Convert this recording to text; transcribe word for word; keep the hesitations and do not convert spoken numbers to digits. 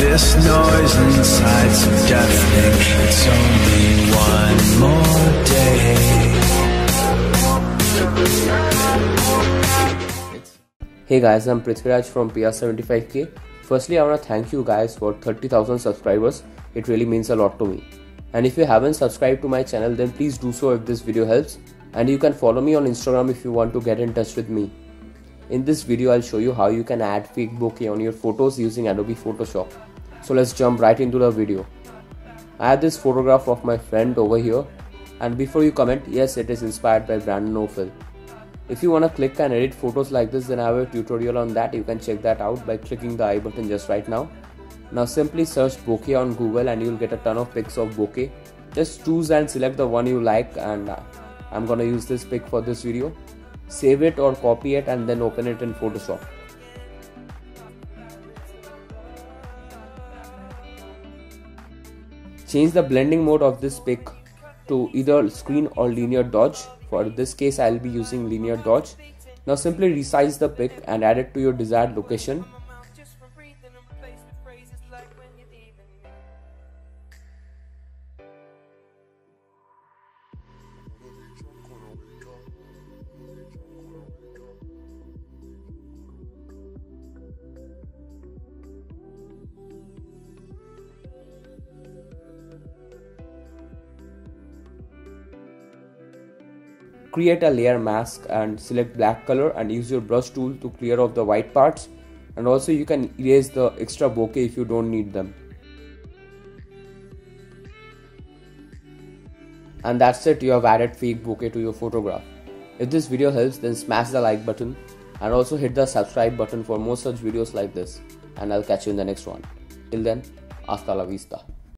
This noise inside's so deafening. It's only one more day. Hey guys, I'm Prithviraj from P R seventy-five K. Firstly, I want to thank you guys for thirty thousand subscribers. It really means a lot to me. And if you haven't subscribed to my channel, then please do so if this video helps. And you can follow me on Instagram if you want to get in touch with me. In this video, I'll show you how you can add fake bokeh on your photos using Adobe Photoshop. So let's jump right into the video. I have this photograph of my friend over here, and before you comment, yes, it is inspired by Brandon Ophel. If you want to click and edit photos like this, then I have a tutorial on that. You can check that out by clicking the I button just right now. Now simply search bokeh on Google and you'll get a ton of pics of bokeh. Just choose and select the one you like, and I'm gonna use this pic for this video. Save it or copy it and then open it in Photoshop. Change the blending mode of this pic to either screen or linear dodge. For this case, I'll be using linear dodge. Now simply resize the pic and add it to your desired location. Create a layer mask and select black color and use your brush tool to clear off the white parts, and also you can erase the extra bokeh if you don't need them. And that's it, you have added fake bokeh to your photograph. If this video helps, then smash the like button and also hit the subscribe button for more such videos like this, and I'll catch you in the next one. Till then, hasta la vista.